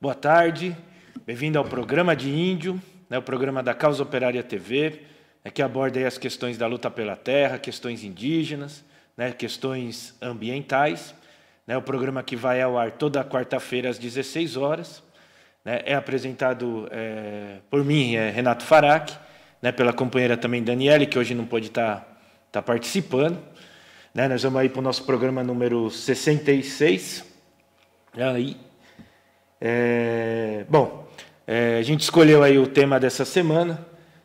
Boa tarde, bem-vindo ao programa de Índio, né, o programa da Causa Operária TV, né, que aborda aí as questões da luta pela terra, questões indígenas, né, questões ambientais. Né, o programa que vai ao ar toda quarta-feira às 16 horas. Né, é apresentado por mim, Renato Farac, né, pela companheira também Danielle, que hoje não pôde estar participando. Né, nós vamos aí para o nosso programa número 66. Aí, a gente escolheu aí o tema dessa semana,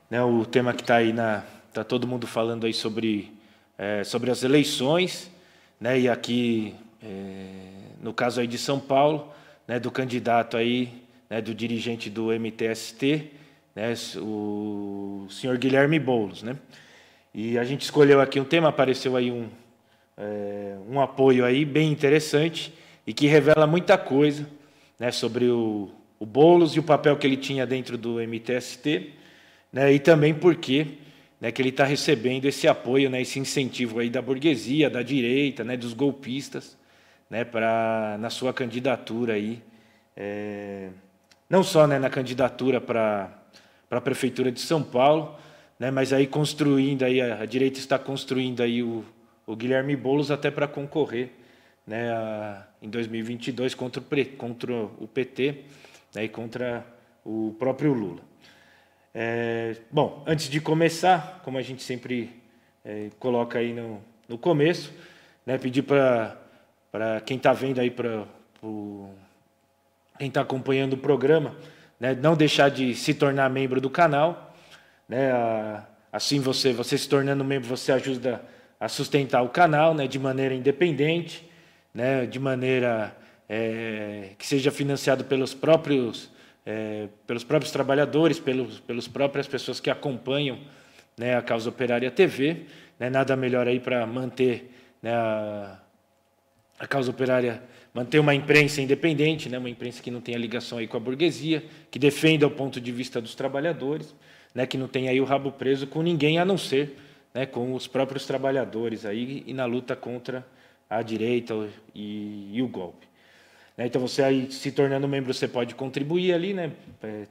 né, o tema que está aí, está todo mundo falando aí sobre as eleições, né, e aqui, no caso aí de São Paulo, né, do candidato aí, né, do dirigente do MTST, né, o senhor Guilherme Boulos, né. E a gente escolheu aqui um tema, apareceu aí um apoio aí bem interessante e que revela muita coisa, né, sobre o Boulos e o papel que ele tinha dentro do MTST, né, e também porque, né, que ele está recebendo esse apoio, né, esse incentivo aí da burguesia, da direita, né, dos golpistas, né, na sua candidatura aí, não só, né, na candidatura para a Prefeitura de São Paulo, né, mas aí construindo aí, a direita está construindo aí o Guilherme Boulos até para concorrer, né, em 2022 contra o PT, né, e contra o próprio Lula. Antes de começar, como a gente sempre coloca aí no começo, né, pedir para quem está vendo aí, quem está acompanhando o programa, né, não deixar de se tornar membro do canal, né, assim você se tornando membro, você ajuda a sustentar o canal, né, de maneira independente, né, de maneira que seja financiado pelos próprios trabalhadores, pelas próprias pessoas que acompanham, né, a Causa Operária TV, né, nada melhor aí para manter, né, a Causa Operária, manter uma imprensa independente, né, uma imprensa que não tenha ligação aí com a burguesia, que defenda o ponto de vista dos trabalhadores, né, que não tenha aí o rabo preso com ninguém a não ser, né, com os próprios trabalhadores aí e na luta contra a direita e o golpe. Então, você aí se tornando membro, você pode contribuir ali, né?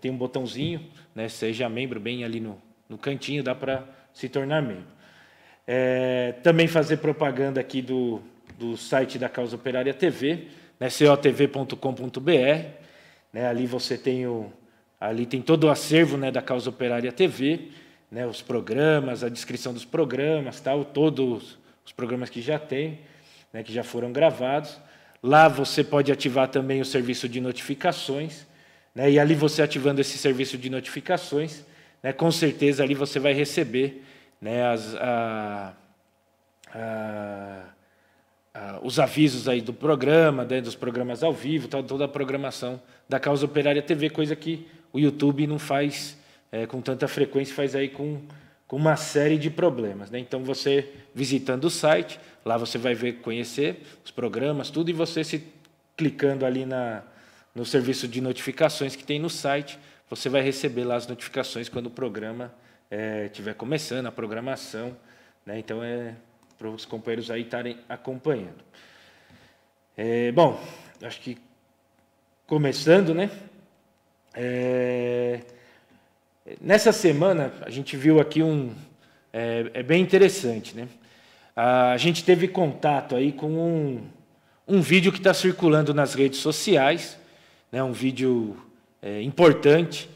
Tem um botãozinho, né? Seja membro, bem ali no cantinho, dá para se tornar membro. Também fazer propaganda aqui do site da Causa Operária TV, né? cotv.com.br, né? Ali você tem todo o acervo, né, da Causa Operária TV, né? Os programas, a descrição dos programas, tal, todos os programas que já tem, né? Que já foram gravados. Lá você pode ativar também o serviço de notificações, né, e ali você ativando esse serviço de notificações, né, com certeza ali você vai receber, né, os avisos aí do programa, né, dos programas ao vivo, toda a programação da Causa Operária TV, coisa que o YouTube não faz com tanta frequência, faz aí com uma série de problemas, né? Então, você visitando o site, lá você vai conhecer os programas, tudo, e você clicando ali no serviço de notificações que tem no site, você vai receber lá as notificações quando o programa estiver começando, a programação, né? Então, para os companheiros aí estarem acompanhando. Acho que começando, né? Nessa semana, a gente viu aqui bem interessante, né? A gente teve contato aí com um vídeo que está circulando nas redes sociais, né? Um vídeo importante,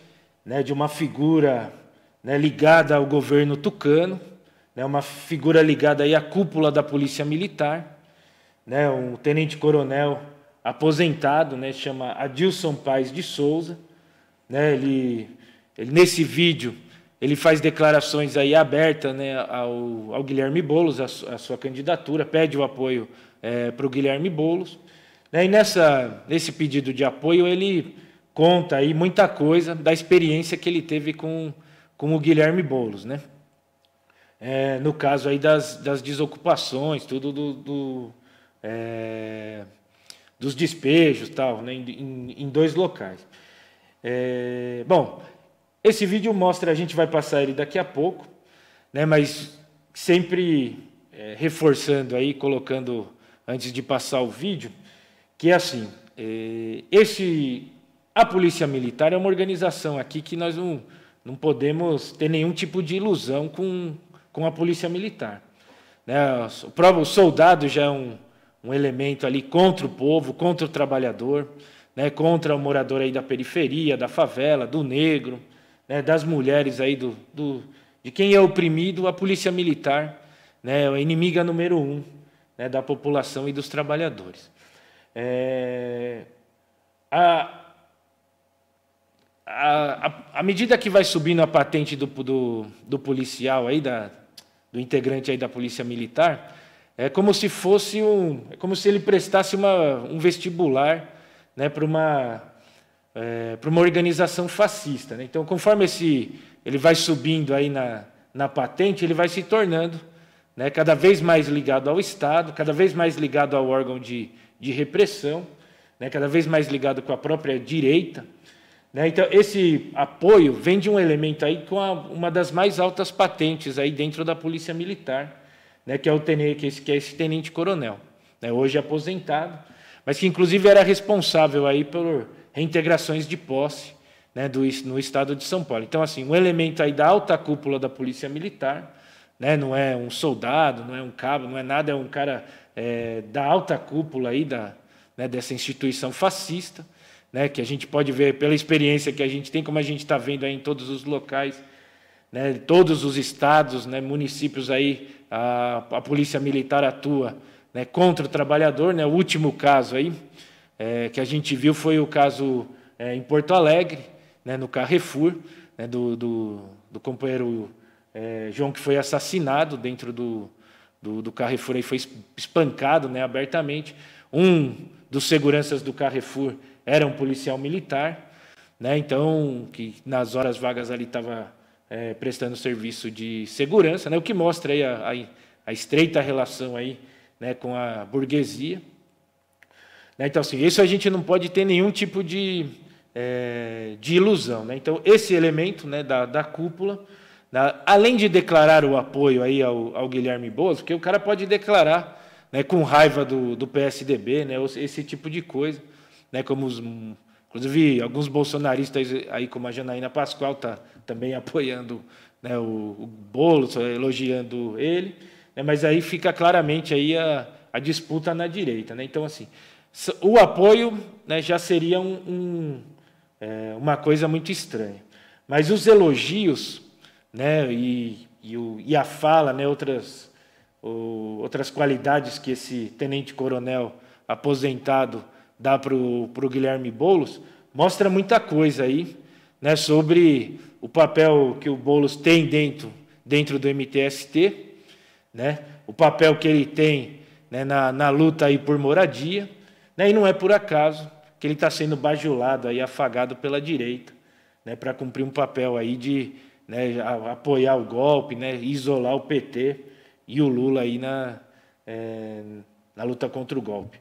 né? De uma figura, né, ligada ao governo tucano, né? Uma figura ligada aí à cúpula da Polícia Militar, né? Um tenente-coronel aposentado, né? Chama Adilson Paes de Souza, né? Ele, nesse vídeo, ele faz declarações aí abertas, né, ao Guilherme Boulos, à sua candidatura, pede o apoio para o Guilherme Boulos, né, e nesse pedido de apoio ele conta aí muita coisa da experiência que ele teve com o Guilherme Boulos, né, no caso aí das desocupações, tudo dos despejos, tal, né, em dois locais. Esse vídeo mostra, a gente vai passar ele daqui a pouco, né, mas sempre reforçando aí, colocando antes de passar o vídeo, que é assim, A Polícia Militar é uma organização aqui que nós não podemos ter nenhum tipo de ilusão com a Polícia Militar. Né? O próprio soldado já é um elemento ali contra o povo, contra o trabalhador, né? Contra o morador aí da periferia, da favela, do negro, né? Das mulheres, aí de quem é oprimido. A Polícia Militar, né? É a inimiga número 1, né? Da população e dos trabalhadores. À medida que vai subindo a patente do policial, aí, do integrante aí da Polícia Militar, é como se fosse como se ele prestasse um vestibular, né, para uma organização fascista. Né? Então, conforme ele vai subindo aí na patente, ele vai se tornando, né, cada vez mais ligado ao Estado, cada vez mais ligado ao órgão de repressão, né, cada vez mais ligado com a própria direita. Então, esse apoio vem de um elemento aí com uma das mais altas patentes aí dentro da Polícia Militar, né, que é esse tenente-coronel, né, hoje aposentado, mas que, inclusive, era responsável aí por reintegrações de posse, né, no estado de São Paulo. Então, assim, um elemento aí da alta cúpula da Polícia Militar, né, não é um soldado, não é um cabo, não é nada, é um cara da alta cúpula aí dessa instituição fascista, né, que a gente pode ver pela experiência que a gente tem, como a gente está vendo aí em todos os locais, né, todos os estados, né, municípios, aí, a Polícia Militar atua, né, contra o trabalhador. Né, o último caso aí, que a gente viu foi o caso em Porto Alegre, né, no Carrefour, né, do companheiro João, que foi assassinado dentro do Carrefour, aí foi espancado, né, abertamente. Um dos seguranças do Carrefour era um policial militar, né? Então, que nas horas vagas ali estava prestando serviço de segurança, né? O que mostra aí a estreita relação aí, né, com a burguesia. Né? Então, assim, isso a gente não pode ter nenhum tipo de ilusão. Né? Então, esse elemento, né, da cúpula, além de declarar o apoio aí ao Guilherme Boulos, porque o cara pode declarar, né, com raiva do PSDB, né, esse tipo de coisa. Né, como inclusive alguns bolsonaristas aí, como a Janaína Pascoal, está também apoiando, né, o Boulos, elogiando ele, né, mas aí fica claramente aí a disputa na direita. Né? Então, assim, o apoio, né, já seria uma coisa muito estranha. Mas os elogios, né, e a fala, né, outras qualidades que esse tenente-coronel aposentado dá para o Guilherme Boulos, mostra muita coisa aí, né, sobre o papel que o Boulos tem dentro do MTST, né, o papel que ele tem, né, na luta aí por moradia, né, e não é por acaso que ele está sendo bajulado, aí, afagado pela direita, né, para cumprir um papel aí de, né, apoiar o golpe, né, isolar o PT e o Lula aí na luta contra o golpe.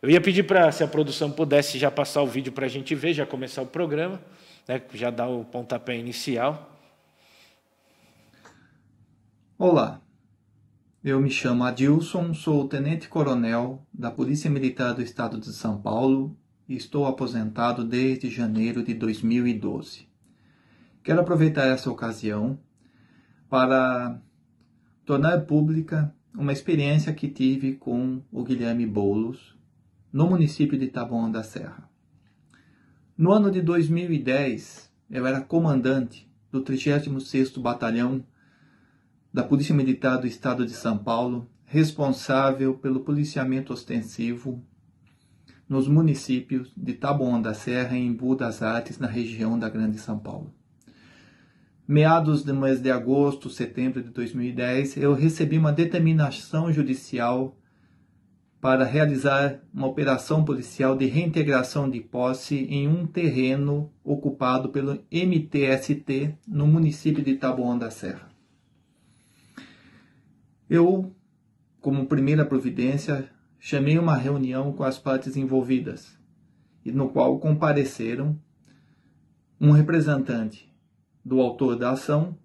Eu ia pedir para, se a produção pudesse, já passar o vídeo para a gente ver, já começar o programa, né, já dar o pontapé inicial. Olá, eu me chamo Adilson, sou tenente-coronel da Polícia Militar do Estado de São Paulo e estou aposentado desde janeiro de 2012. Quero aproveitar essa ocasião para tornar pública uma experiência que tive com o Guilherme Boulos, no município de Taboão da Serra. No ano de 2010, eu era comandante do 36º Batalhão da Polícia Militar do Estado de São Paulo, responsável pelo policiamento ostensivo nos municípios de Taboão da Serra e Embu das Artes, na região da Grande São Paulo. Meados do mês de agosto, setembro de 2010, eu recebi uma determinação judicial para realizar uma operação policial de reintegração de posse em um terreno ocupado pelo MTST no município de Taboão da Serra. Eu, como primeira providência, chamei uma reunião com as partes envolvidas, e no qual compareceram um representante do autor da ação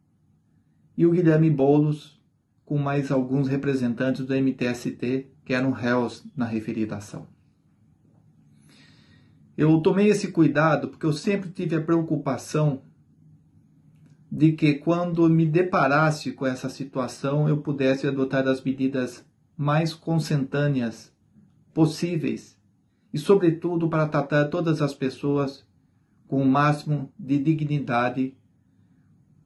e o Guilherme Boulos, com mais alguns representantes do MTST que eram réus na referida ação. Eu tomei esse cuidado porque eu sempre tive a preocupação de que quando me deparasse com essa situação, eu pudesse adotar as medidas mais consentâneas possíveis e, sobretudo, para tratar todas as pessoas com o máximo de dignidade,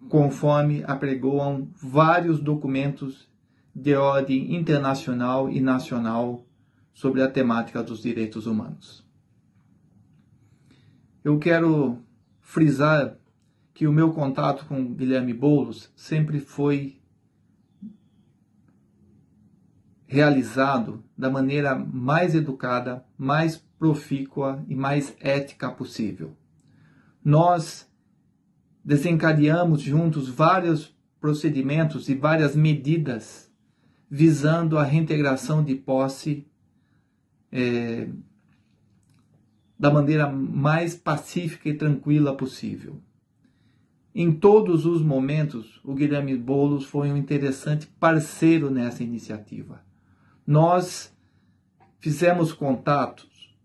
conforme apregoam vários documentos de ordem internacional e nacional sobre a temática dos direitos humanos. Eu quero frisar que o meu contato com Guilherme Boulos sempre foi realizado da maneira mais educada, mais profícua e mais ética possível. Nós desencadeamos juntos vários procedimentos e várias medidas visando a reintegração de posse da maneira mais pacífica e tranquila possível. Em todos os momentos, o Guilherme Boulos foi um interessante parceiro nessa iniciativa. Nós fizemos contatos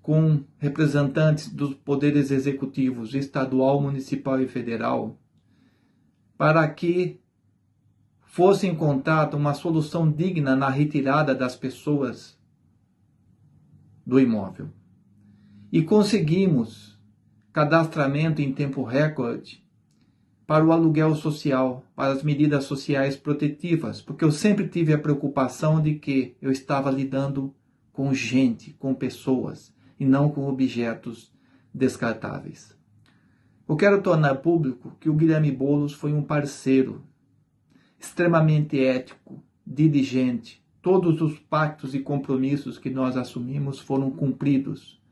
com representantes dos poderes executivos estadual, municipal e federal para que fosse encontrada uma solução digna na retirada das pessoas do imóvel. E conseguimos cadastramento em tempo recorde para o aluguel social, para as medidas sociais protetivas, porque eu sempre tive a preocupação de que eu estava lidando com gente, com pessoas, e não com objetos descartáveis. Eu quero tornar público que o Guilherme Boulos foi um parceiro extremamente ético, diligente. Todos os pactos e compromissos que nós assumimos foram cumpridos.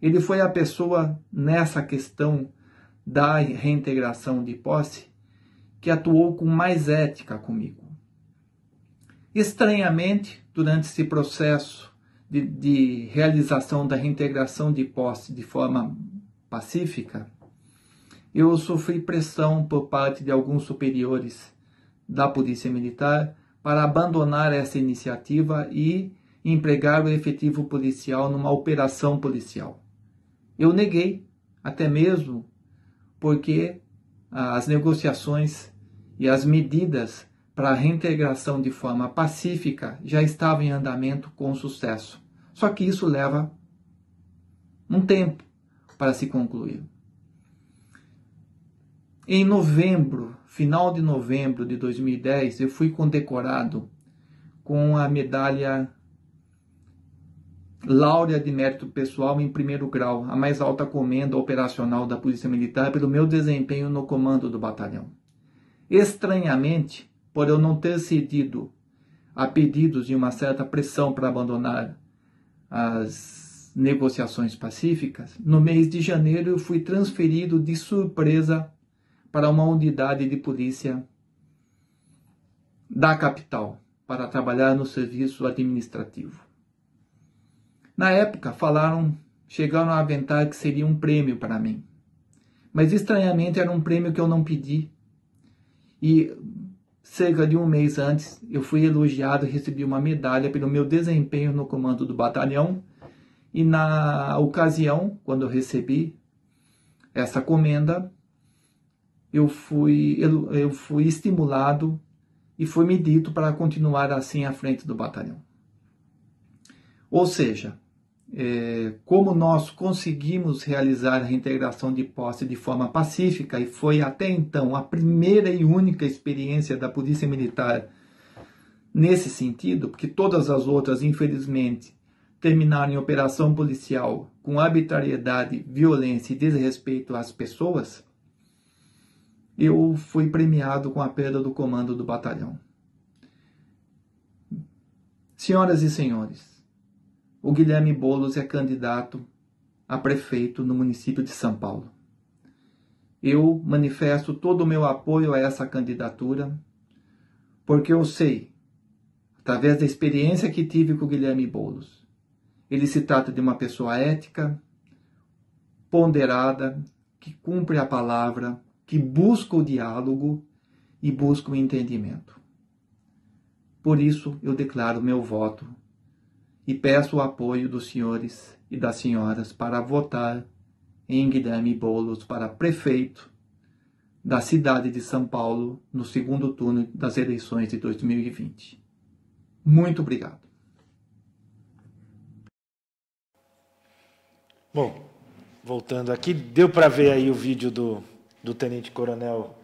Ele foi a pessoa, nessa questão da reintegração de posse, que atuou com mais ética comigo. Estranhamente, durante esse processo de realização da reintegração de posse de forma pacífica, eu sofri pressão por parte de alguns superiores da Polícia Militar para abandonar essa iniciativa e empregar o efetivo policial numa operação policial. Eu neguei, até mesmo porque as negociações e as medidas para a reintegração de forma pacífica já estavam em andamento com sucesso. Só que isso leva um tempo para se concluir. Em novembro, final de novembro de 2010, eu fui condecorado com a medalha Laurea de Mérito Pessoal em primeiro grau, a mais alta comenda operacional da Polícia Militar, pelo meu desempenho no comando do batalhão. Estranhamente, por eu não ter cedido a pedidos de uma certa pressão para abandonar as negociações pacíficas, no mês de janeiro eu fui transferido de surpresa para uma unidade de polícia da capital, para trabalhar no serviço administrativo. Na época, chegaram a aventar que seria um prêmio para mim. Mas, estranhamente, era um prêmio que eu não pedi. E, cerca de um mês antes, eu fui elogiado e recebi uma medalha pelo meu desempenho no comando do batalhão. E, na ocasião, quando eu recebi essa comenda, eu fui estimulado e foi me dito para continuar assim à frente do batalhão. Ou seja, como nós conseguimos realizar a reintegração de posse de forma pacífica, e foi até então a primeira e única experiência da Polícia Militar nesse sentido, porque todas as outras, infelizmente, terminaram em operação policial com arbitrariedade, violência e desrespeito às pessoas, eu fui premiado com a perda do comando do batalhão. Senhoras e senhores, o Guilherme Boulos é candidato a prefeito no município de São Paulo. Eu manifesto todo o meu apoio a essa candidatura, porque eu sei, através da experiência que tive com o Guilherme Boulos, ele se trata de uma pessoa ética, ponderada, que cumpre a palavra, que busca o diálogo e busca o entendimento. Por isso, eu declaro meu voto e peço o apoio dos senhores e das senhoras para votar em Guilherme Boulos para prefeito da cidade de São Paulo no segundo turno das eleições de 2020. Muito obrigado. Bom, voltando aqui, deu para ver aí o vídeo do Tenente Coronel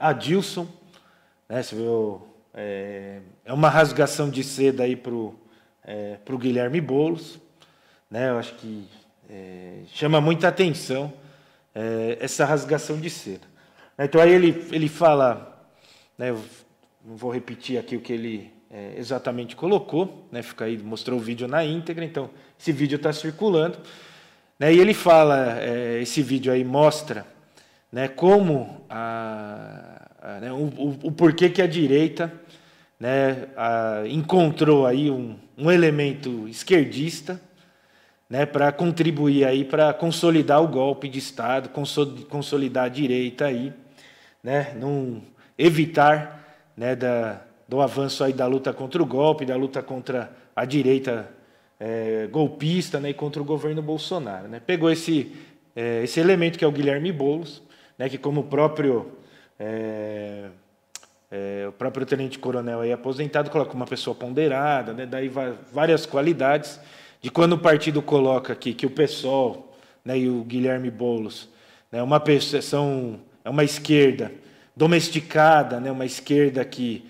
Adilson, né? Você viu, é uma rasgação de seda aí pro Guilherme Boulos, né? Eu acho que chama muita atenção essa rasgação de seda. Então aí ele fala, né, eu não vou repetir aqui o que ele exatamente colocou, né, fica aí, mostrou o vídeo na íntegra, então esse vídeo está circulando, né, e ele fala, esse vídeo aí mostra, né, como né, o porquê que a direita, né, encontrou aí um elemento esquerdista, né, para contribuir aí para consolidar o golpe de Estado, consolidar a direita aí, né, não evitar, né, do avanço aí da luta contra o golpe, da luta contra a direita golpista, né, e contra o governo Bolsonaro, né. Pegou esse elemento que é o Guilherme Boulos, né, que como o próprio Tenente Coronel aí aposentado coloca uma pessoa ponderada, né, daí várias qualidades. De quando o partido coloca aqui que o PSOL, né, e o Guilherme Boulos, né, é uma esquerda domesticada, né, uma esquerda que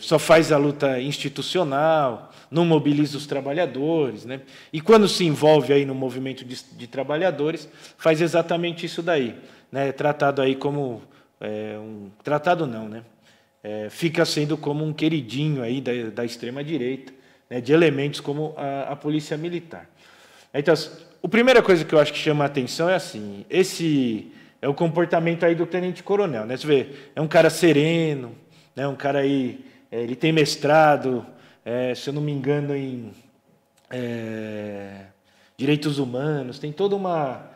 só faz a luta institucional, não mobiliza os trabalhadores, né, e quando se envolve aí no movimento de trabalhadores, faz exatamente isso daí, né, tratado aí como fica sendo como um queridinho aí da extrema direita, né, de elementos como a polícia militar. Então, a primeira coisa que eu acho que chama a atenção é assim, esse é o comportamento aí do Tenente Coronel, né? Você vê, é um cara sereno, né? Um cara aí, ele tem mestrado, se eu não me engano, em direitos humanos, tem toda uma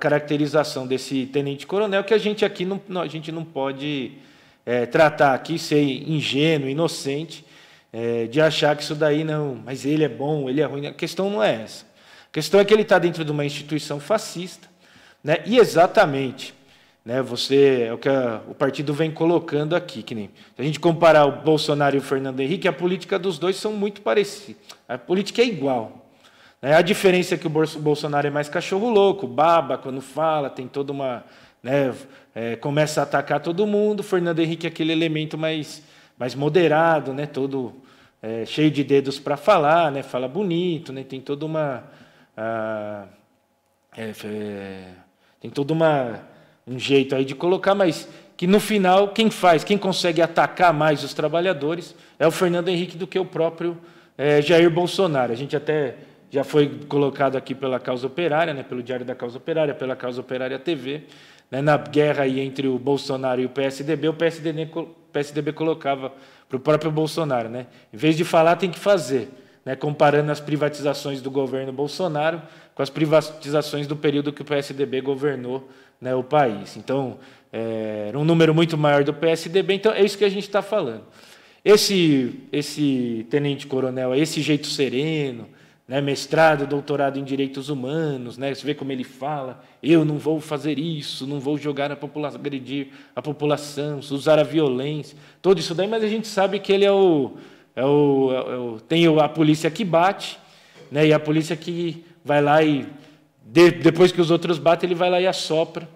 caracterização desse Tenente Coronel que a gente aqui não pode tratar aqui, ser ingênuo, inocente, de achar que isso daí não, mas ele é bom, ele é ruim. A questão não é essa. A questão é que ele está dentro de uma instituição fascista, né? E exatamente, né, é o que o partido vem colocando aqui, que nem se a gente comparar o Bolsonaro e o Fernando Henrique, a política dos dois são muito parecidas. A política é igual, né? A diferença é que o Bolsonaro é mais cachorro louco, baba quando fala, tem toda uma, né, começa a atacar todo mundo. O Fernando Henrique é aquele elemento mais moderado, né, todo cheio de dedos para falar, né, fala bonito, né, tem toda uma um jeito aí de colocar, mas que no final quem consegue atacar mais os trabalhadores é o Fernando Henrique do que o próprio Jair Bolsonaro. A gente até já foi colocado aqui pela Causa Operária, né, pelo Diário da Causa Operária, pela Causa Operária TV, né, na guerra aí entre o Bolsonaro e o PSDB colocava para o próprio Bolsonaro, né? Em vez de falar, tem que fazer, né? Comparando as privatizações do governo Bolsonaro com as privatizações do período que o PSDB governou, né, o país. Então, era um número muito maior do PSDB, então é isso que a gente está falando. Esse tenente-coronel, esse jeito sereno, né, mestrado, doutorado em direitos humanos, né, você vê como ele fala, eu não vou fazer isso, não vou agredir a população, usar a violência, tudo isso daí, mas a gente sabe que ele tem a polícia que bate, né, e a polícia que vai lá e, depois que os outros batem, ele vai lá e assopra,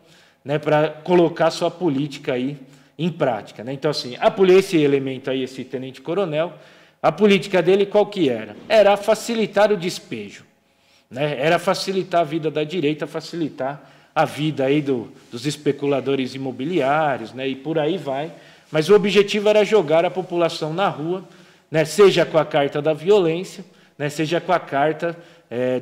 né, para colocar sua política aí em prática, né. Então, assim, a polícia, esse elemento aí, esse tenente-coronel, a política dele qual que era? Era facilitar o despejo, né? Era facilitar a vida da direita, facilitar a vida aí dos especuladores imobiliários, né? E por aí vai. Mas o objetivo era jogar a população na rua, né? Seja com a carta da violência, né? Seja com a carta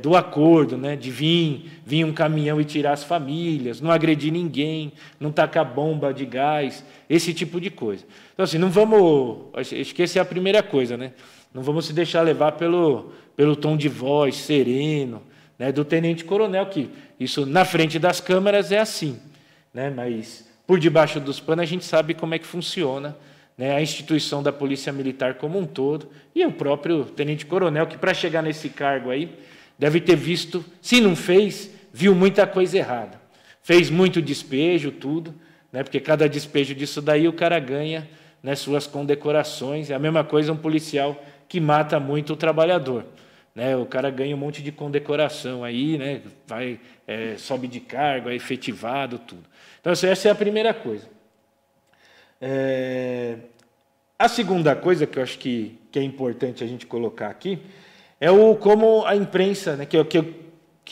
do acordo, né? De vir um caminhão e tirar as famílias, não agredir ninguém, não tacar bomba de gás, esse tipo de coisa. Então, assim, não vamos... Acho que essa é a primeira coisa, né? Não vamos se deixar levar pelo tom de voz sereno, né, do tenente-coronel, que isso na frente das câmeras é assim, né? Mas por debaixo dos panos a gente sabe como é que funciona, né, a instituição da Polícia Militar como um todo, e o próprio tenente-coronel, que para chegar nesse cargo aí, deve ter visto, se não fez, viu muita coisa errada. Fez muito despejo, tudo, né? Porque cada despejo disso daí o cara ganha, né, suas condecorações. É a mesma coisa um policial que mata muito o trabalhador, né? O cara ganha um monte de condecoração aí, né? Vai, sobe de cargo, é efetivado, tudo. Então, essa é a primeira coisa. A segunda coisa que eu acho que é importante a gente colocar aqui é como a imprensa, né, que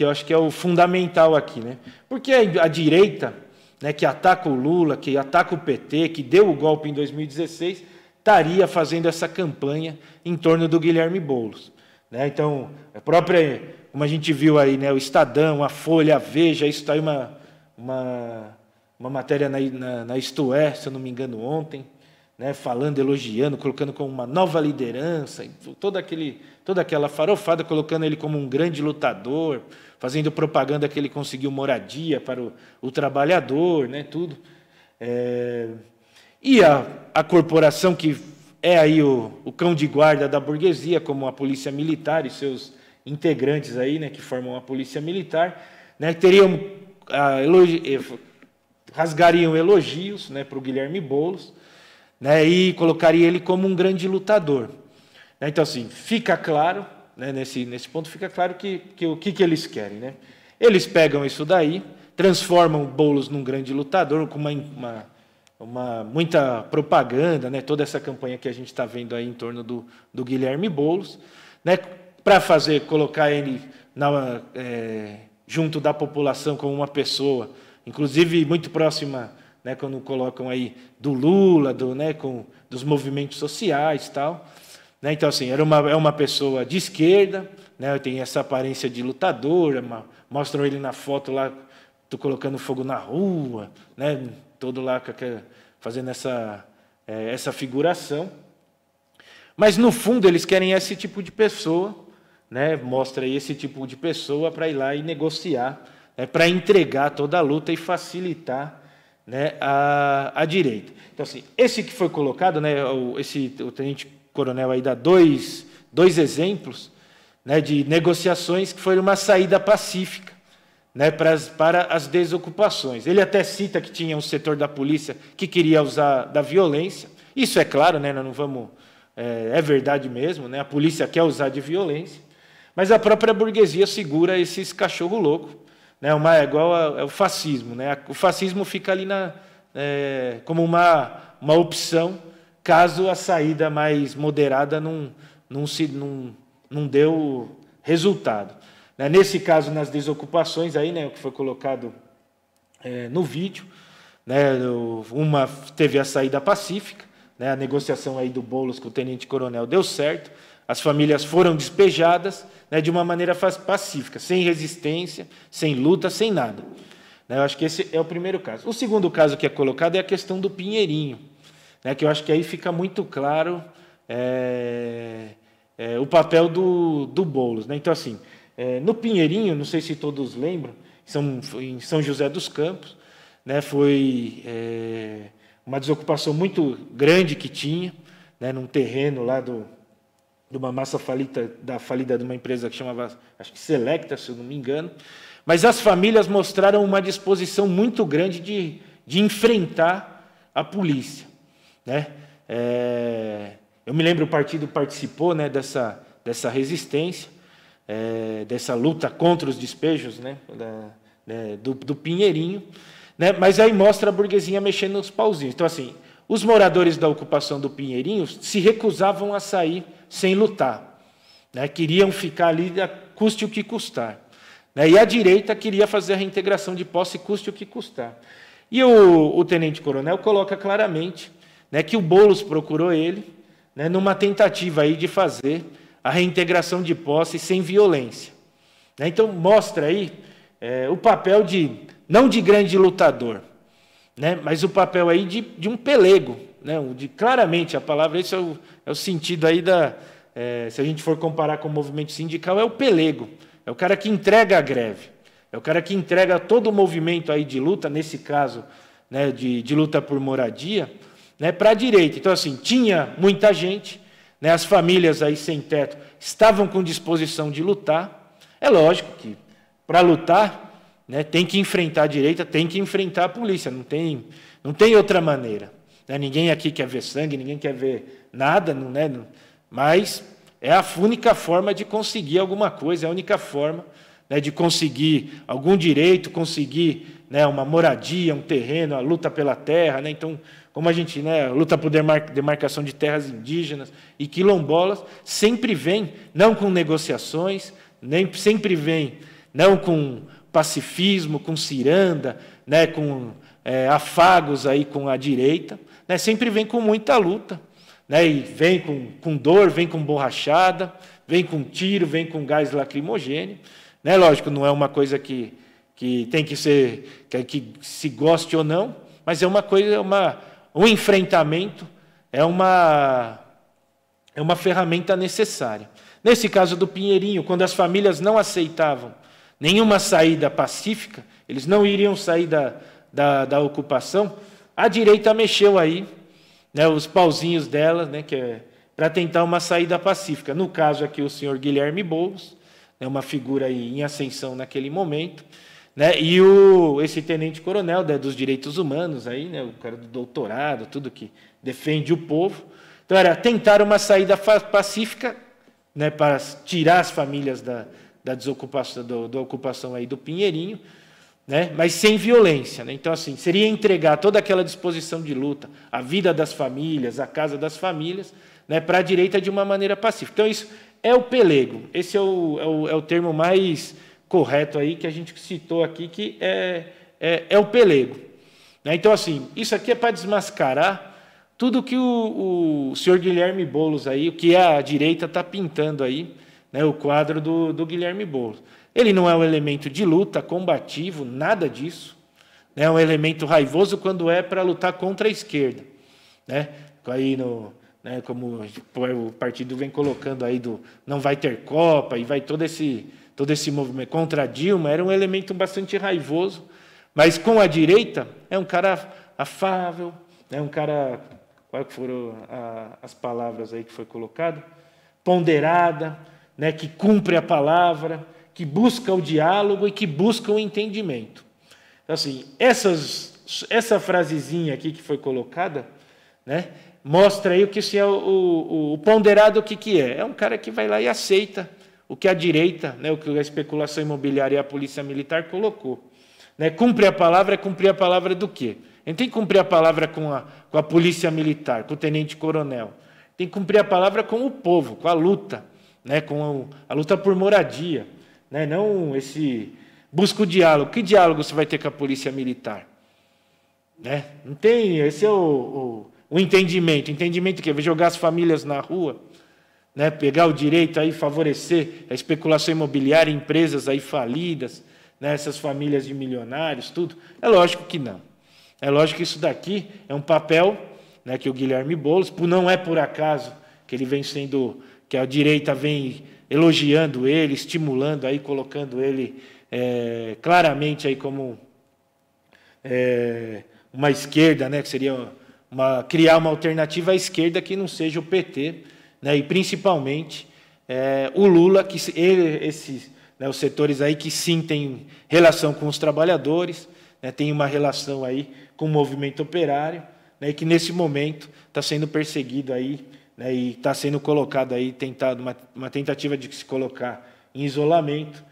eu acho que é o fundamental aqui, né? Porque a direita, né, que ataca o Lula, que ataca o PT, que deu o golpe em 2016, estaria fazendo essa campanha em torno do Guilherme Boulos, né? Então, a própria, como a gente viu aí, né, o Estadão, a Folha, a Veja, isso está aí uma matéria na Isto É, se eu não me engano, ontem, né, falando, elogiando, colocando como uma nova liderança, toda aquela farofada, colocando ele como um grande lutador, fazendo propaganda que ele conseguiu moradia para o trabalhador, né, tudo. E a corporação que é aí o cão de guarda da burguesia, como a Polícia Militar e seus integrantes aí, né, que formam a Polícia Militar, né, teriam rasgariam elogios, né, para o Guilherme Boulos, né, e colocaria ele como um grande lutador. Então, assim, fica claro, né, nesse ponto, fica claro que eles querem, né? Eles pegam isso daí, transformam o Boulos num grande lutador, com muita propaganda, né, toda essa campanha que a gente está vendo aí em torno do Guilherme Boulos, né, para colocar ele junto da população como uma pessoa, inclusive muito próxima, né, quando colocam aí do Lula, né, dos movimentos sociais e tal. Né, então, assim, é uma pessoa de esquerda, né, tem essa aparência de lutador, mostram ele na foto lá, colocando fogo na rua, né, todo lá fazendo essa figuração. Mas, no fundo, eles querem esse tipo de pessoa, né, mostra aí esse tipo de pessoa para ir lá e negociar, né, para entregar toda a luta e facilitar, né, a direita. Então, assim, esse que foi colocado, né, o tenente-coronel aí dá dois exemplos, né, de negociações que foram uma saída pacífica, né, para as desocupações. Ele até cita que tinha um setor da polícia que queria usar da violência. Isso é claro, né, nós não vamos... É verdade mesmo, né, a polícia quer usar de violência, mas a própria burguesia segura esses cachorro-louco, né, igual ao fascismo, né? O fascismo fica ali como uma opção, caso a saída mais moderada não deu resultado. Nesse caso, nas desocupações, aí, né, o que foi colocado no vídeo, né, uma teve a saída pacífica, né, a negociação aí do Boulos com o tenente-coronel deu certo, as famílias foram despejadas, né, de uma maneira pacífica, sem resistência, sem luta, sem nada. Né, eu acho que esse é o primeiro caso. O segundo caso que é colocado é a questão do Pinheirinho, né, que eu acho que aí fica muito claro o papel do Boulos. Né? Então, assim, no Pinheirinho, não sei se todos lembram, em São José dos Campos, né, foi uma desocupação muito grande que tinha, né, num terreno lá de uma massa falida de uma empresa que chamava, acho que Selecta, se eu não me engano, mas as famílias mostraram uma disposição muito grande de enfrentar a polícia, né? Eu me lembro, o partido participou, né, dessa resistência, dessa luta contra os despejos, né, do Pinheirinho, né? Mas aí mostra a burguesia mexendo nos pauzinhos. Então, assim, os moradores da ocupação do Pinheirinho se recusavam a sair sem lutar, né? Queriam ficar ali, custe o que custar, né? E a direita queria fazer a reintegração de posse, custe o que custar. E o tenente-coronel coloca claramente, né, que o Boulos procurou ele, né, numa tentativa aí de fazer a reintegração de posse sem violência, né? Então, mostra aí o papel não de grande lutador, né, mas o papel aí de um pelego, né, claramente a palavra, esse é o sentido aí se a gente for comparar com o movimento sindical, é o pelego, é o cara que entrega a greve, é o cara que entrega todo o movimento aí de luta, nesse caso, né, de luta por moradia, né, para a direita. Então, assim, tinha muita gente, né, as famílias aí sem teto estavam com disposição de lutar, É lógico que, para lutar, né, tem que enfrentar a direita, tem que enfrentar a polícia, não tem outra maneira. Né? Ninguém aqui quer ver sangue, ninguém quer ver nada, não, né? Mas é a única forma de conseguir alguma coisa, é a única forma, né, de conseguir algum direito, conseguir, né, uma moradia, um terreno, a luta pela terra. Né? Então, como a gente, né, luta por demarcação de terras indígenas e quilombolas, sempre vem, não com negociações, nem sempre vem, não com pacifismo, com ciranda, né, com afagos aí com a direita, né, sempre vem com muita luta, né, e vem com dor, vem com borrachada, vem com tiro, vem com gás lacrimogêneo. Né? Lógico, não é uma coisa que tem que ser, que se goste ou não, mas é uma coisa, um enfrentamento, é uma ferramenta necessária. Nesse caso do Pinheirinho, quando as famílias não aceitavam nenhuma saída pacífica, eles não iriam sair da ocupação, a direita mexeu aí, né, os pauzinhos dela, né, que é para tentar uma saída pacífica. No caso aqui, o senhor Guilherme Boulos, né, uma figura aí em ascensão naquele momento, né, e esse tenente-coronel, né, dos direitos humanos, aí, né, o cara do doutorado, tudo que defende o povo. Então, era tentar uma saída pacífica, né, para tirar as famílias da desocupação, da ocupação aí do Pinheirinho, né, mas sem violência. Né? Então, assim, seria entregar toda aquela disposição de luta, a vida das famílias, a casa das famílias, né, para a direita de uma maneira pacífica. Então, isso é o pelego. Esse é o termo mais correto aí que a gente citou aqui, que é o pelego. Né? Então, assim, isso aqui é para desmascarar tudo que o senhor Guilherme Boulos aí, o que a direita está pintando aí, né, o quadro do Guilherme Boulos. Ele não é um elemento de luta, combativo, nada disso. Né, é um elemento raivoso quando é para lutar contra a esquerda. Né? Aí né, como o partido vem colocando aí do não vai ter Copa, e vai todo esse movimento contra a Dilma, era um elemento bastante raivoso. Mas com a direita é um cara afável, é um cara... Quais foram as palavras aí que foi colocado? Ponderada, né, que cumpre a palavra, que busca o diálogo e que busca o entendimento. Então, assim, essa frasezinha aqui que foi colocada, né, mostra aí o que se é o ponderado, o que é. É um cara que vai lá e aceita o que a direita, né, o que a especulação imobiliária e a polícia militar colocou. Né, cumprir a palavra do quê? Ele tem que cumprir a palavra com a polícia militar, com o tenente-coronel. Tem que cumprir a palavra com o povo, com a luta, né? Com a luta por moradia. Né? Não esse... Busca o diálogo. Que diálogo você vai ter com a polícia militar? Né? Não tem... Esse é o entendimento. Entendimento que é jogar as famílias na rua, né? Pegar o direito aí, favorecer a especulação imobiliária, empresas aí falidas, né? Essas famílias de milionários, tudo. É lógico que não. É lógico que isso daqui é um papel, né, que o Guilherme Boulos, não é por acaso que ele vem sendo, que a direita vem elogiando ele, estimulando aí, colocando ele claramente aí como uma esquerda, né, que seria criar uma alternativa à esquerda que não seja o PT, né, e principalmente o Lula, que né, os setores aí que sim têm relação com os trabalhadores, né, tem uma relação aí com o movimento operário, né, que nesse momento está sendo perseguido aí, né, e está sendo colocado aí, tentado uma tentativa de se colocar em isolamento.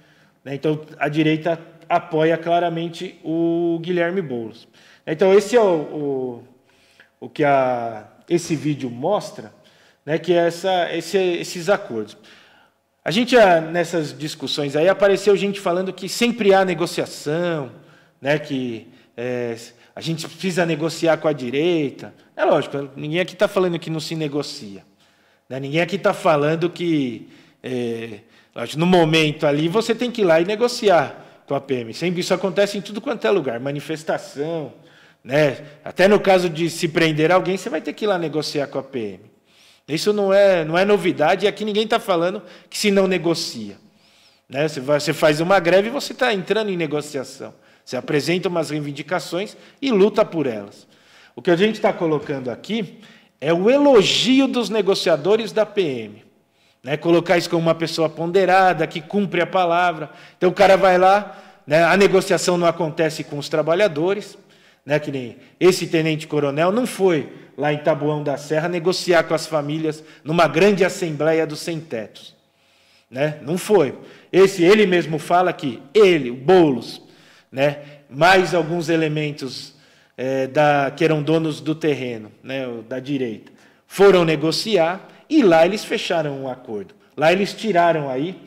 Né, então, a direita apoia claramente o Guilherme Boulos. Então, esse é o que esse vídeo mostra, né, que é esses acordos. A gente, nessas discussões aí, apareceu gente falando que sempre há negociação, né, que a gente precisa negociar com a direita. É lógico, ninguém aqui está falando que não se negocia. Né? Ninguém aqui está falando que, no momento ali, você tem que ir lá e negociar com a PM. Sempre isso acontece em tudo quanto é lugar, manifestação. Né? Até no caso de se prender alguém, você vai ter que ir lá negociar com a PM. Isso não é novidade, e aqui ninguém está falando que se não negocia. Né? Você faz uma greve e você está entrando em negociação. Você apresenta umas reivindicações e luta por elas. O que a gente está colocando aqui é o elogio dos negociadores da PM. né? Colocar isso como uma pessoa ponderada, que cumpre a palavra. Então, o cara vai lá, né? A negociação não acontece com os trabalhadores, né? Que nem esse tenente-coronel não foi lá em Taboão da Serra negociar com as famílias numa grande assembleia dos sem-tetos. Né? Não foi. Ele mesmo fala que ele, o Boulos, né? Mais alguns elementos que eram donos do terreno, né? Da direita, foram negociar e lá eles fecharam um acordo. Lá eles tiraram aí,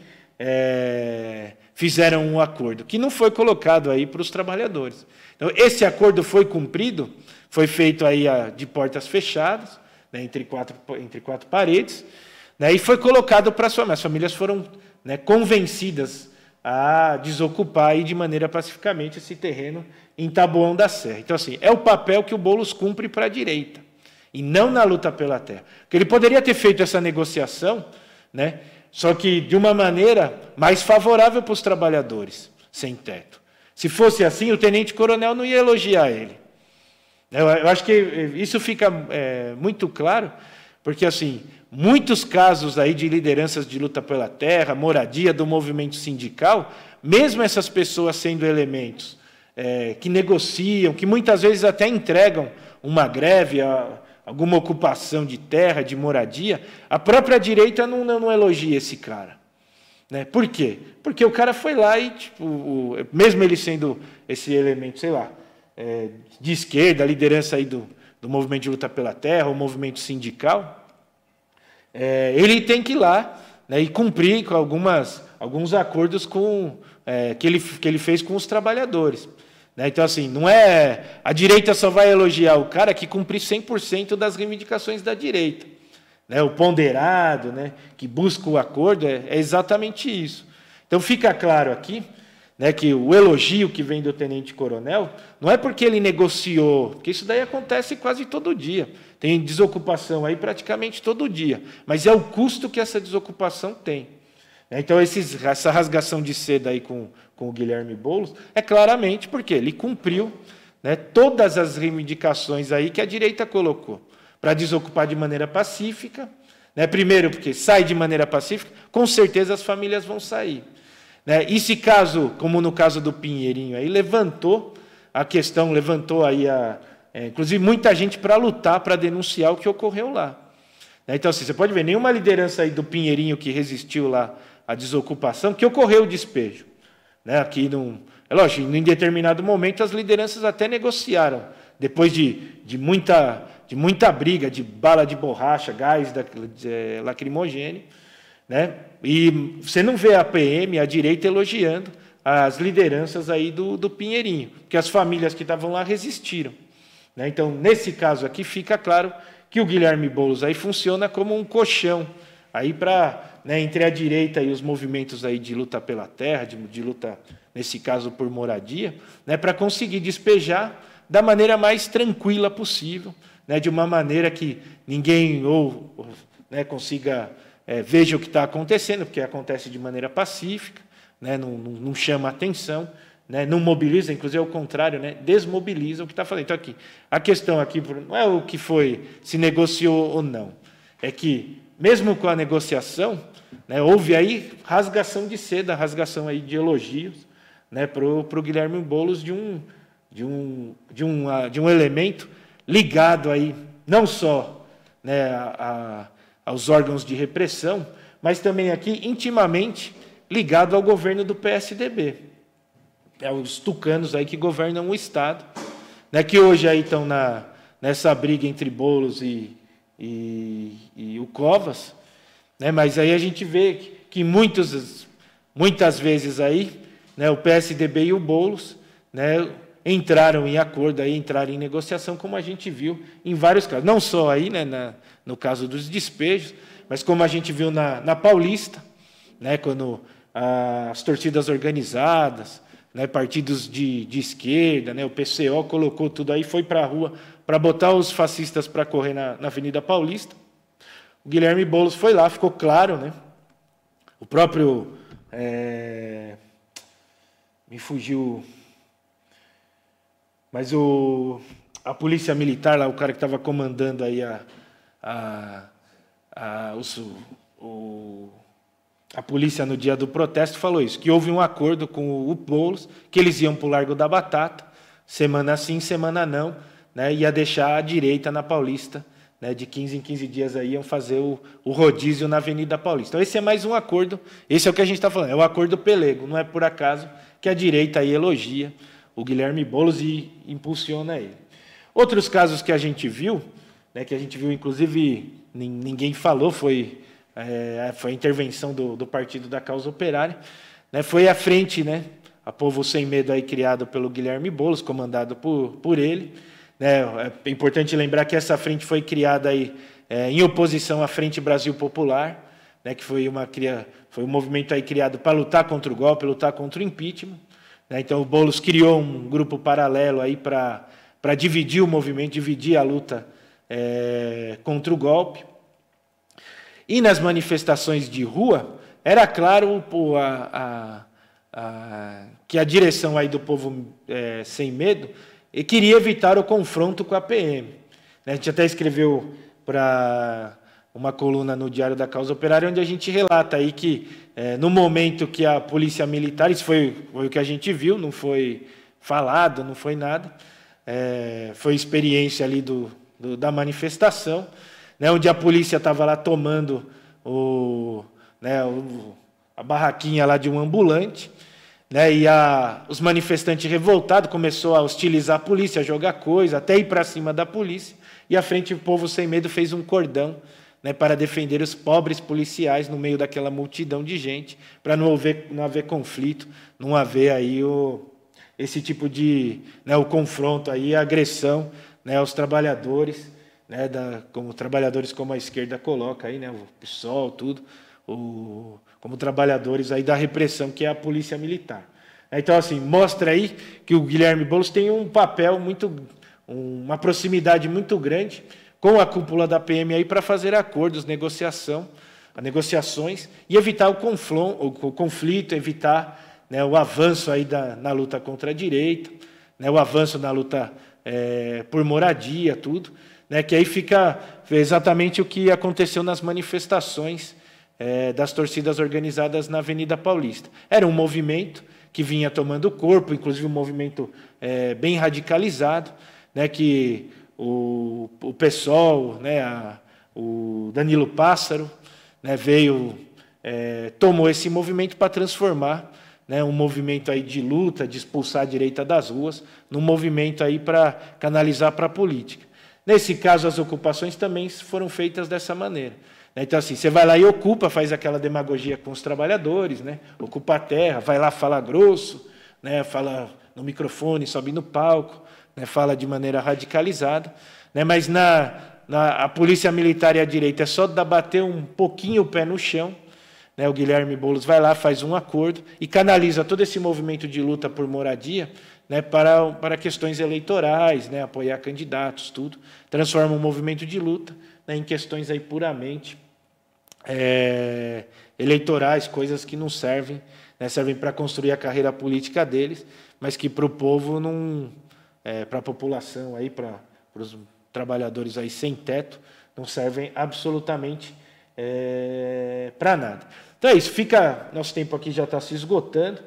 fizeram um acordo, que não foi colocado aí para os trabalhadores. Então, esse acordo foi cumprido, foi feito aí de portas fechadas, né? entre quatro paredes, né? E foi colocado para as famílias. As famílias foram, né, convencidas a desocupar aí, de maneira pacificamente, esse terreno em Taboão da Serra. Então, assim, é o papel que o Boulos cumpre para a direita, e não na luta pela terra. Porque ele poderia ter feito essa negociação, né, só que de uma maneira mais favorável para os trabalhadores sem teto. Se fosse assim, o tenente-coronel não ia elogiar ele. Eu acho que isso fica muito claro, porque, assim, muitos casos aí de lideranças de luta pela terra, moradia do movimento sindical, mesmo essas pessoas sendo elementos que negociam, que muitas vezes até entregam uma greve, alguma ocupação de terra, de moradia, a própria direita não elogia esse cara. Né? Por quê? Porque o cara foi lá e, tipo, mesmo ele sendo esse elemento, sei lá, de esquerda, a liderança aí do movimento de luta pela terra, o movimento sindical, ele tem que ir lá, né, e cumprir com alguns acordos que ele fez com os trabalhadores. Né? Então, assim, não é... A direita só vai elogiar o cara que cumprir 100% das reivindicações da direita. Né? O ponderado, né, que busca o acordo, é exatamente isso. Então, fica claro aqui, né, que o elogio que vem do tenente-coronel não é porque ele negociou, porque isso daí acontece quase todo dia. Tem desocupação aí praticamente todo dia, mas é o custo que essa desocupação tem. Então, essa rasgação de seda aí com o Guilherme Boulos é claramente porque ele cumpriu, né, todas as reivindicações aí que a direita colocou para desocupar de maneira pacífica. Né? Primeiro, porque sai de maneira pacífica, com certeza as famílias vão sair. Né? E se caso, como no caso do Pinheirinho, aí, levantou a questão, levantou aí inclusive, muita gente para lutar, para denunciar o que ocorreu lá. Então, assim, você pode ver, nenhuma liderança aí do Pinheirinho que resistiu lá à desocupação, que ocorreu o despejo. Né? Aqui é lógico, em determinado momento, as lideranças até negociaram, depois de muita briga, de bala de borracha, gás lacrimogêneo. Né? E você não vê a PM, a direita, elogiando as lideranças aí do Pinheirinho, porque as famílias que estavam lá resistiram. Então, nesse caso aqui, fica claro que o Guilherme Boulos aí funciona como um colchão aí para, né, entre a direita e os movimentos aí de luta pela terra, de luta, nesse caso, por moradia, né, para conseguir despejar da maneira mais tranquila possível, né, de uma maneira que ninguém né, consiga veja o que está acontecendo, porque acontece de maneira pacífica, né, não chama atenção. Né, não mobiliza, inclusive é o contrário, né, desmobiliza o que está fazendo. Então, aqui, a questão aqui não é o que foi, se negociou ou não, é que, mesmo com a negociação, né, houve aí rasgação de seda, rasgação aí de elogios, né, para o Guilherme Boulos de um elemento ligado aí, não só, né, aos órgãos de repressão, mas também aqui intimamente ligado ao governo do PSDB. Os tucanos aí que governam o Estado, né, que hoje aí estão nessa briga entre Boulos e o Covas, né, mas aí a gente vê que muitas vezes aí, né, o PSDB e o Boulos, né, entraram em acordo, aí, entraram em negociação, como a gente viu em vários casos, não só aí, né, no caso dos despejos, mas como a gente viu na Paulista, né, quando as torcidas organizadas, né, partidos de esquerda, né, o PCO colocou tudo aí, foi para a rua para botar os fascistas para correr na Avenida Paulista. O Guilherme Boulos foi lá, ficou claro, né? O próprio... me fugiu... Mas a polícia militar, lá, o cara que estava comandando aí a polícia, no dia do protesto, falou isso, que houve um acordo com o Boulos, que eles iam para o Largo da Batata, semana sim, semana não, né, ia deixar a direita na Paulista, né, de 15 em 15 dias aí, iam fazer o rodízio na Avenida Paulista. Então, esse é mais um acordo, esse é o que a gente está falando, é o acordo pelego, não é por acaso que a direita aí elogia o Guilherme Boulos e impulsiona ele. Outros casos que a gente viu, né, que a gente viu, inclusive, ninguém falou, foi a intervenção do Partido da Causa Operária, né, foi a frente, né, a Povo Sem Medo, aí, criado pelo Guilherme Boulos, comandado por ele. Né, é importante lembrar que essa frente foi criada aí, em oposição à Frente Brasil Popular, né, que foi um movimento aí criado para lutar contra o golpe, lutar contra o impeachment. Né, então, o Boulos criou um grupo paralelo aí para dividir o movimento, dividir a luta contra o golpe. E nas manifestações de rua, era claro que a direção aí do Povo Sem Medo queria evitar o confronto com a PM. A gente até escreveu para uma coluna no Diário da Causa Operária, onde a gente relata aí que, no momento que a polícia militar, isso foi o que a gente viu, não foi falado, não foi nada, foi experiência ali da manifestação, né, onde a polícia estava lá tomando a barraquinha lá de um ambulante, né, e os manifestantes revoltados começaram a hostilizar a polícia, a jogar coisa, até ir para cima da polícia, e a Frente do Povo Sem Medo fez um cordão, né, para defender os pobres policiais no meio daquela multidão de gente, para não haver conflito, não haver aí esse tipo de, né, o confronto, aí, a agressão, né, aos trabalhadores, né, como trabalhadores, como a esquerda coloca aí, né, o PSOL, tudo, como trabalhadores aí da repressão, que é a polícia militar. Então, assim, mostra aí que o Guilherme Boulos tem um papel uma proximidade muito grande com a cúpula da PM aí para fazer acordos, negociações e evitar o conflito, evitar, né, o avanço aí na luta contra a direita, né, o avanço na luta por moradia, tudo. Né, que aí fica exatamente o que aconteceu nas manifestações das torcidas organizadas na Avenida Paulista. Era um movimento que vinha tomando corpo, inclusive um movimento bem radicalizado, né, que o PSOL, né, o Danilo Pássaro, né, tomou esse movimento para transformar, né, um movimento aí de luta, de expulsar a direita das ruas, num movimento aí para canalizar para a política. Nesse caso, as ocupações também foram feitas dessa maneira. Então, assim, você vai lá e ocupa, faz aquela demagogia com os trabalhadores, né? Ocupa a terra, vai lá, fala grosso, né? Fala no microfone, sobe no palco, né? Fala de maneira radicalizada, né? Mas a polícia militar e a direita é só bater um pouquinho o pé no chão, né? O Guilherme Boulos vai lá, faz um acordo e canaliza todo esse movimento de luta por moradia, né, para questões eleitorais, né, apoiar candidatos, tudo, transforma o movimento de luta, né, em questões aí puramente eleitorais, coisas que não servem, né, servem para construir a carreira política deles, mas que para o povo, para a população, para os trabalhadores aí sem teto, não servem absolutamente para nada. Então é isso, nosso tempo aqui já está se esgotando,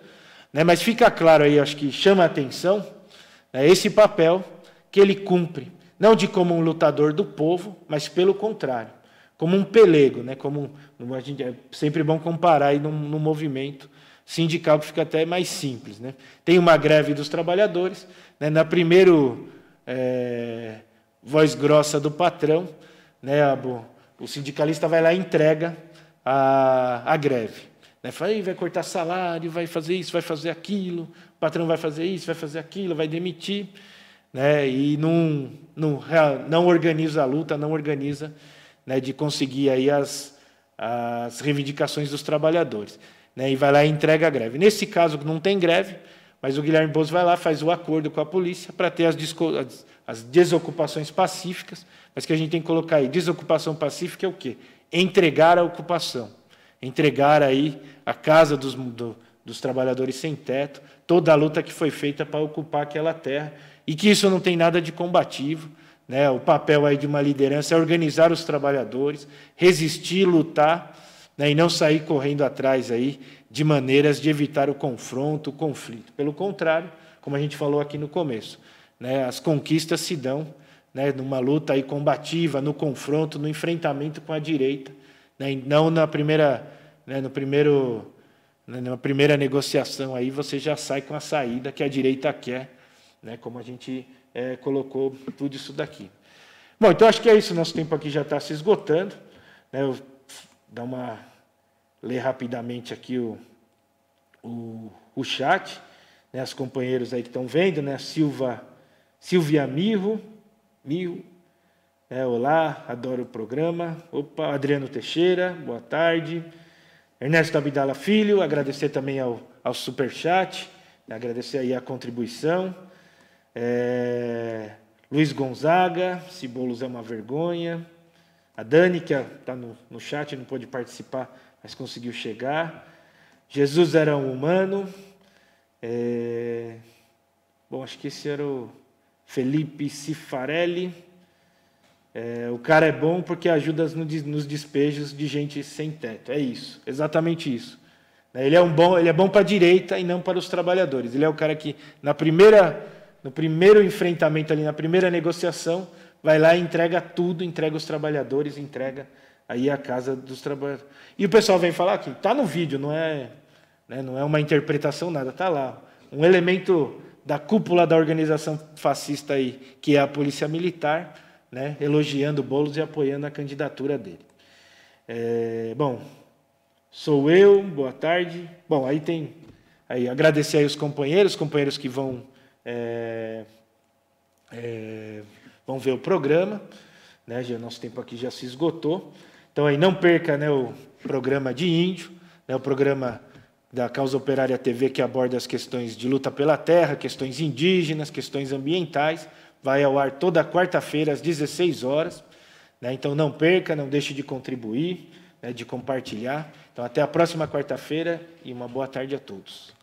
né, mas fica claro aí, acho que chama a atenção, né, esse papel que ele cumpre, não como um lutador do povo, mas pelo contrário, como um pelego, né, a gente, é sempre bom comparar aí num movimento sindical que fica até mais simples, né. Tem uma greve dos trabalhadores, né, na primeira voz grossa do patrão, né, o sindicalista vai lá e entrega a greve. Fala, vai cortar salário, vai fazer isso, vai fazer aquilo, o patrão vai fazer isso, vai fazer aquilo, vai demitir, né? E não organiza a luta, não organiza, né, de conseguir aí as reivindicações dos trabalhadores, né? E vai lá e entrega a greve. Nesse caso, não tem greve, mas o Guilherme Boulos vai lá, faz o acordo com a polícia para ter as desocupações pacíficas, mas que a gente tem que colocar aí, desocupação pacífica é o quê? Entregar a ocupação, entregar aí a casa dos trabalhadores sem teto, toda a luta que foi feita para ocupar aquela terra, e que isso não tem nada de combativo, né? O papel aí de uma liderança é organizar os trabalhadores, resistir, lutar, né, e não sair correndo atrás aí de maneiras de evitar o confronto, o conflito. Pelo contrário, como a gente falou aqui no começo, né, as conquistas se dão, né, numa luta aí combativa, no confronto, no enfrentamento com a direita, né, e não na primeira, né, na primeira negociação aí você já sai com a saída que a direita quer, né, como a gente colocou tudo isso daqui. Bom, então acho que é isso. Nosso tempo aqui já está se esgotando, né, eu ler rapidamente aqui o chat, né, os companheiros aí que estão vendo, né, Silvia Mirro, né, olá, adoro o programa. Opa, Adriano Teixeira, boa tarde. Ernesto Abdala Filho, agradecer também ao superchat, né, agradecer aí a contribuição. Luiz Gonzaga, Cibolos é uma vergonha. A Dani, que está no chat, não pôde participar, mas conseguiu chegar. Jesus era um humano. Bom, acho que esse era o Felipe Cifarelli. O cara é bom porque ajuda nos despejos de gente sem teto. É isso, exatamente isso. Ele é bom para a direita e não para os trabalhadores. Ele é o cara que, no primeiro enfrentamento, ali na primeira negociação, vai lá e entrega tudo, entrega os trabalhadores, entrega aí a casa dos trabalhadores. E o pessoal vem falar aqui, está no vídeo, não é uma interpretação, nada, está lá. Um elemento da cúpula da organização fascista aí, que é a polícia militar, né, elogiando Boulos e apoiando a candidatura dele. Bom, sou eu, boa tarde. Bom, aí tem... agradecer aí os companheiros que vão ver o programa. Né, já, nosso tempo aqui já se esgotou. Então, aí não perca, né, o programa de índio, né, o programa da Causa Operária TV, que aborda as questões de luta pela terra, questões indígenas, questões ambientais. Vai ao ar toda quarta-feira, às 16 horas. Né? Então, não perca, não deixe de contribuir, né, de compartilhar. Então, até a próxima quarta-feira e uma boa tarde a todos.